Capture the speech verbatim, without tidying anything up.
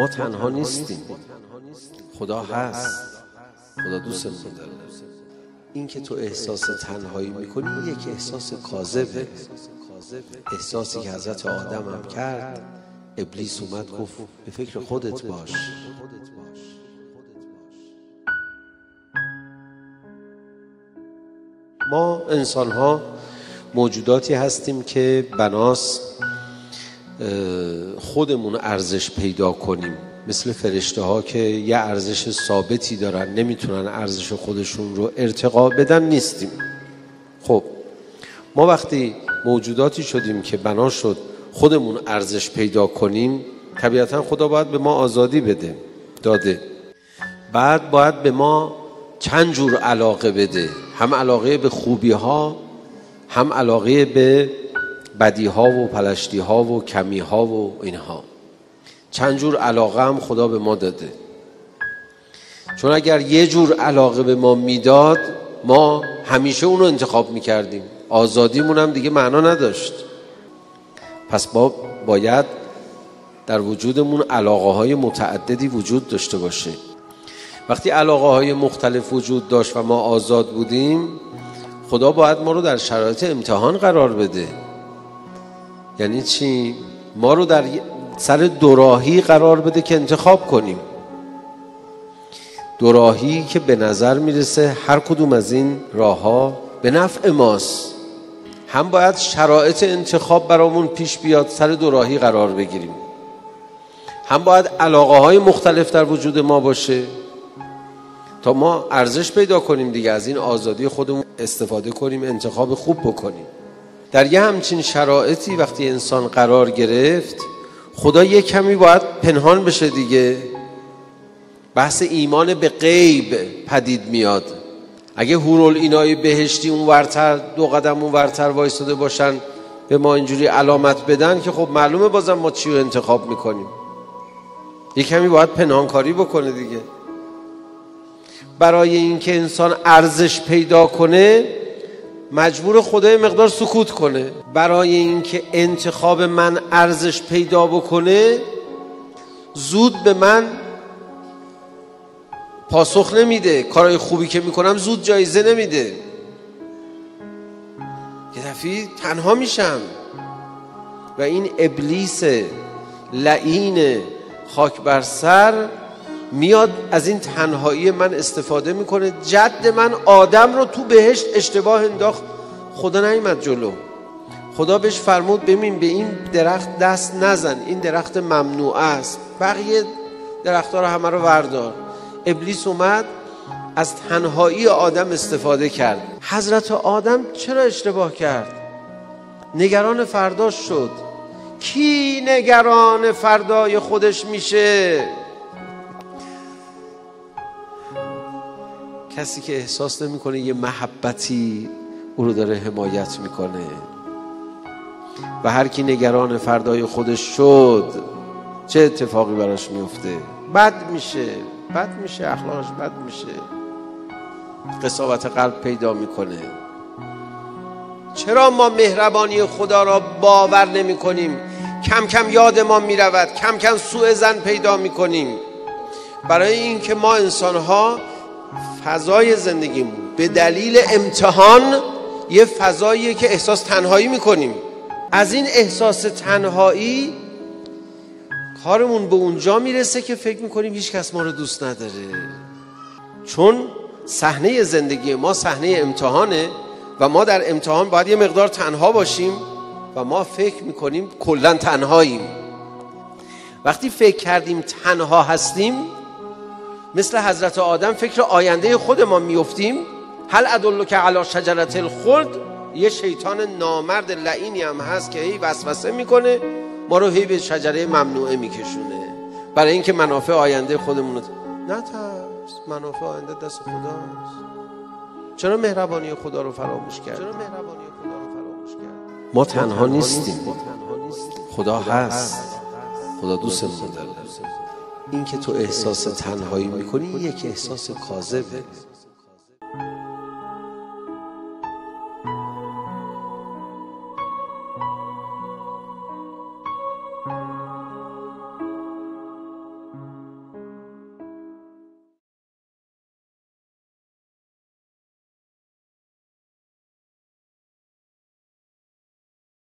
ما تنها نیستیم، خدا هست، خدا دوستمون داره. این که تو احساس تنهایی میکنی یک احساس کاذبه، احساسی که حضرت آدم هم کرد. ابلیس اومد گفت به فکر خودت باش. ما انسان ها موجوداتی هستیم که بناس خودمون ارزش پیدا کنیم، مثل فرشته ها که یه ارزش ثابتی دارن، نمیتونن ارزش خودشون رو ارتقا بدن، نیستیم. خب ما وقتی موجوداتی شدیم که بنا شد خودمون ارزش پیدا کنیم، طبیعتا خدا باید به ما آزادی بده، داده. بعد باید به ما چند جور علاقه بده، هم علاقه به خوبی ها، هم علاقه به بدی ها و پلشتی ها و کمی ها و اینها. چند جور علاقه هم خدا به ما داده، چون اگر یه جور علاقه به ما میداد ما همیشه اونو انتخاب میکردیم، آزادیمون هم دیگه معنا نداشت. پس ما باید در وجودمون علاقه های متعددی وجود داشته باشه. وقتی علاقه های مختلف وجود داشت و ما آزاد بودیم، خدا باید ما رو در شرایط امتحان قرار بده. یعنی چی؟ ما رو در سر دوراهی قرار بده که انتخاب کنیم، دوراهی که به نظر میرسه هر کدوم از این راه ها به نفع ماست. هم باید شرایط انتخاب برامون پیش بیاد، سر دوراهی قرار بگیریم، هم باید علاقه های مختلف در وجود ما باشه تا ما ارزش پیدا کنیم دیگه، از این آزادی خودمون استفاده کنیم، انتخاب خوب بکنیم. در یه همچین شرایطی وقتی انسان قرار گرفت، خدا یه کمی باید پنهان بشه دیگه. بحث ایمان به غیب پدید میاد. اگه حورالعنای بهشتی اون ورتر، دو قدم اون ورتر وایساده باشن به ما اینجوری علامت بدن که خب معلومه بازم ما چی رو انتخاب میکنیم. یه کمی باید پنهانکاری بکنه دیگه. برای اینکه انسان ارزش پیدا کنه مجبور خدا مقدار سکوت کنه. برای اینکه انتخاب من ارزش پیدا بکنه زود به من پاسخ نمیده، کارهای خوبی که میکنم زود جایزه نمیده، یه دفعه تنها میشم. و این ابلیس لعین خاک بر سر میاد از این تنهایی من استفاده میکنه. جد من آدم رو تو بهشت اشتباه انداخت، خدا نیامد جلو. خدا بهش فرمود ببین به این درخت دست نزن، این درخت ممنوع است، بقیه درخت‌ها رو همه رو وردار. ابلیس اومد از تنهایی آدم استفاده کرد. حضرت آدم چرا اشتباه کرد؟ نگران فرداش شد. کی نگران فردای خودش میشه؟ کسی که احساس نمیکنه یه محبتی او رو داره حمایت میکنه. و هر کی نگران فردای خودش شد چه اتفاقی براش میفته؟ بد میشه، بد میشه، اخلاقش بد میشه، قساوت قلب پیدا میکنه. چرا ما مهربانی خدا را باور نمی کنیم؟ کم کم یاد ما میرود، کم کم سوء ظن پیدا میکنیم. برای اینکه ما انسان ها فضای زندگیمون به دلیل امتحان یه فضاییه که احساس تنهایی میکنیم. از این احساس تنهایی کارمون به اونجا میرسه که فکر میکنیم هیچ کس ما رو دوست نداره، چون صحنه زندگی ما صحنه امتحانه و ما در امتحان باید یه مقدار تنها باشیم و ما فکر میکنیم کلا تنهاییم. وقتی فکر کردیم تنها هستیم، مثل حضرت آدم فکر آینده خود ما میفتیم. هل ادلک علی شجرة الخلد؟ یه شیطان نامرد لعینی هم هست که هی وسوسه میکنه ما رو، هی به شجره ممنوعه میکشونه برای اینکه منافع آینده خودمون رو. نه ترس، منافع آینده دست خداست. چرا مهربانی خدا رو فراموش کرد؟ چرا مهربانی خدا رو فراموش کرد؟ ما تنها نیستیم، خدا هست، خدا دوستمون داره. این که تو احساس تنهایی میکنی یک احساس کاذبه.